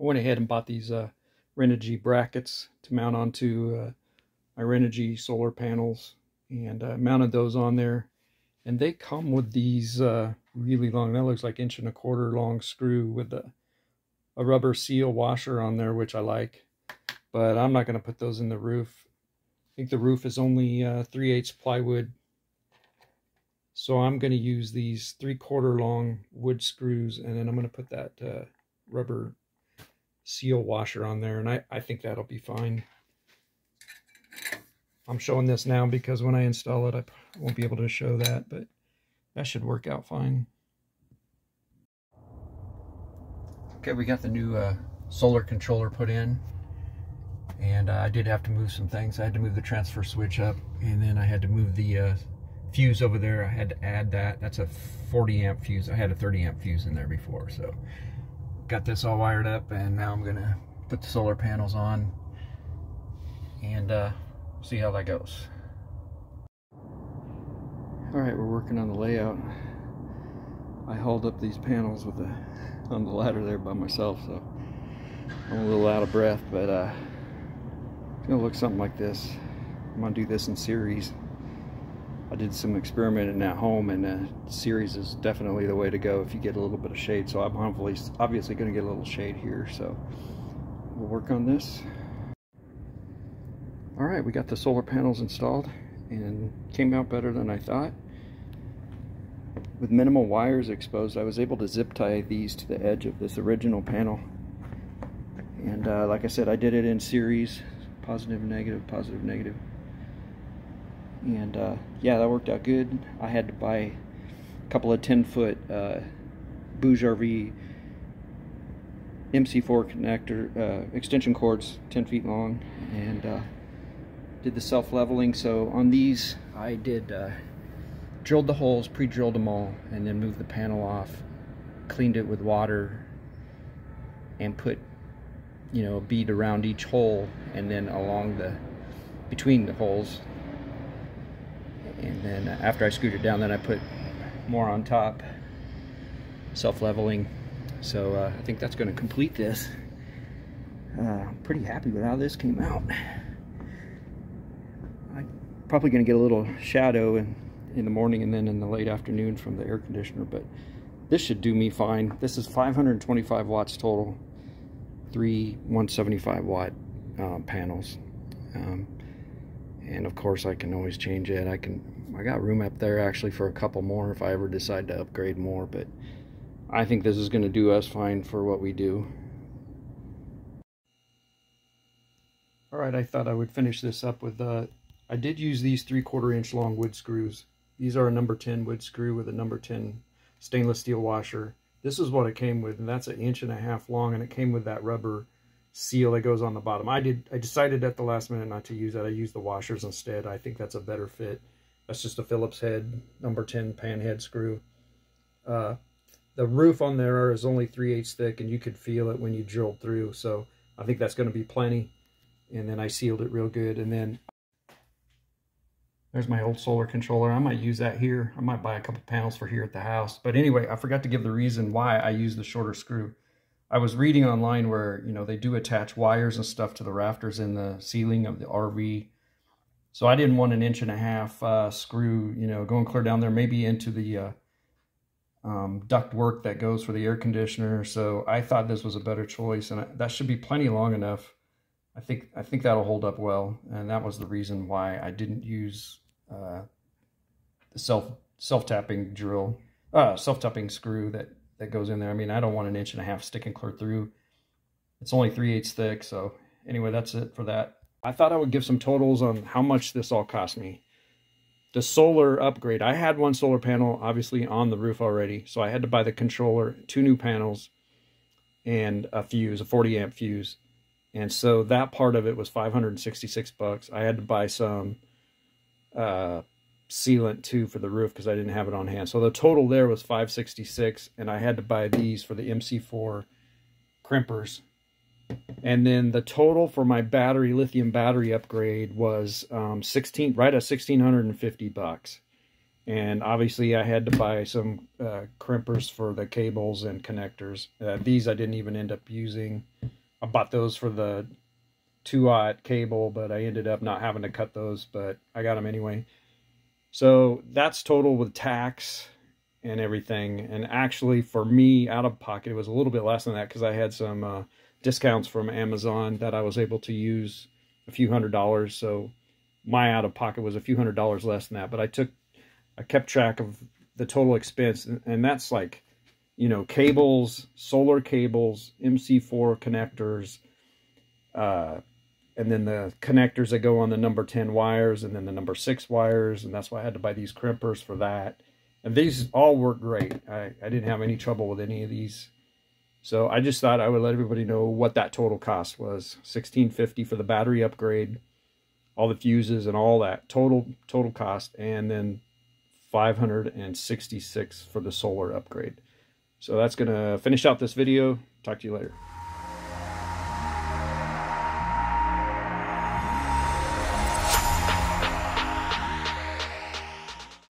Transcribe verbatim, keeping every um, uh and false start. I went ahead and bought these uh, Renogy brackets to mount onto uh, my Renogy solar panels, and I uh, mounted those on there. And they come with these uh, really long, that looks like inch and a quarter long screw with a, a rubber seal washer on there, which I like. But I'm not going to put those in the roof. I think the roof is only uh, three eighths plywood. So I'm going to use these three quarter long wood screws, and then I'm going to put that uh, rubber seal washer on there. And I, I think that'll be fine. I'm showing this now because when I install it, I won't be able to show that, but that should work out fine. Okay, we got the new uh, solar controller put in, and uh, I did have to move some things. I had to move the transfer switch up, and then I had to move the uh, fuse over there. I had to add that. That's a forty amp fuse. I had a thirty amp fuse in there before, so got this all wired up, and now I'm gonna put the solar panels on, and uh, see how that goes. All right, we're working on the layout. I hauled up these panels with the on the ladder there by myself, so I'm a little out of breath, but uh, it's gonna look something like this. I'm gonna do this in series. I did some experimenting at home, and uh, series is definitely the way to go if you get a little bit of shade. So I'm obviously obviously gonna get a little shade here, so we'll work on this. All right, we got the solar panels installed, and came out better than I thought. With minimal wires exposed, I was able to zip tie these to the edge of this original panel. And uh, like I said, I did it in series, positive, negative, positive, negative. And uh, yeah, that worked out good. I had to buy a couple of ten foot uh, BougeRV M C four connector uh, extension cords, ten feet long, and uh, did the self-leveling. So on these, I did uh, drilled the holes, pre-drilled them all, and then moved the panel off, cleaned it with water, and put, you know, a bead around each hole, and then along the between the holes. And then after I screwed it down, then I put more on top, self-leveling. So uh, I think that's going to complete this. Uh, I'm pretty happy with how this came out. Probably going to get a little shadow in, in the morning and then in the late afternoon from the air conditioner, but this should do me fine. This is five hundred twenty-five watts total, three one seventy-five watt uh, panels, um, and of course I can always change it. I can I got room up there actually for a couple more if I ever decide to upgrade more, but I think this is going to do us fine for what we do. All right, I thought I would finish this up with uh, I did use these three quarter inch long wood screws. These are a number ten wood screw with a number ten stainless steel washer. This is what it came with, and that's an inch and a half long, and it came with that rubber seal that goes on the bottom. I did I decided at the last minute not to use that. I used the washers instead. I think that's a better fit. That's just a Phillips head number ten pan head screw. Uh, the roof on there is only three eighths thick, and you could feel it when you drilled through, so I think that's going to be plenty. And then I sealed it real good, and then there's my old solar controller. I might use that here. I might buy a couple panels for here at the house. But anyway, I forgot to give the reason why I use the shorter screw. I was reading online where, you know, they do attach wires and stuff to the rafters in the ceiling of the R V. So I didn't want an inch and a half uh, screw, you know, going clear down there, maybe into the uh, um, duct work that goes for the air conditioner. So I thought this was a better choice, and I, that should be plenty long enough. I think I think that'll hold up well, and that was the reason why I didn't use uh, the self self tapping drill, uh, self tapping screw that that goes in there. I mean, I don't want an inch and a half sticking clear through. It's only three eighths thick. So anyway, that's it for that. I thought I would give some totals on how much this all cost me. The solar upgrade. I had one solar panel obviously on the roof already, so I had to buy the controller, two new panels, and a fuse, a forty amp fuse. And so that part of it was five hundred sixty-six bucks. I had to buy some uh, sealant too for the roof because I didn't have it on hand. So the total there was five sixty-six, and I had to buy these for the M C four crimpers. And then the total for my battery, lithium battery upgrade was um, sixteen, right at sixteen fifty bucks. And obviously I had to buy some uh, crimpers for the cables and connectors. Uh, these I didn't even end up using. I bought those for the two aught cable, but I ended up not having to cut those, but I got them anyway. So that's total with tax and everything. And actually for me, out of pocket, it was a little bit less than that because I had some uh, discounts from Amazon that I was able to use, a few hundred dollars. So my out of pocket was a few hundred dollars less than that, but I took I kept track of the total expense, and that's like, you know, cables, solar cables, M C four connectors, uh, and then the connectors that go on the number ten wires, and then the number six wires, and that's why I had to buy these crimpers for that. And these all work great. I, I didn't have any trouble with any of these. So I just thought I would let everybody know what that total cost was. sixteen fifty for the battery upgrade, all the fuses and all that, total total cost, and then five hundred sixty-six for the solar upgrade. So that's going to finish out this video. Talk to you later.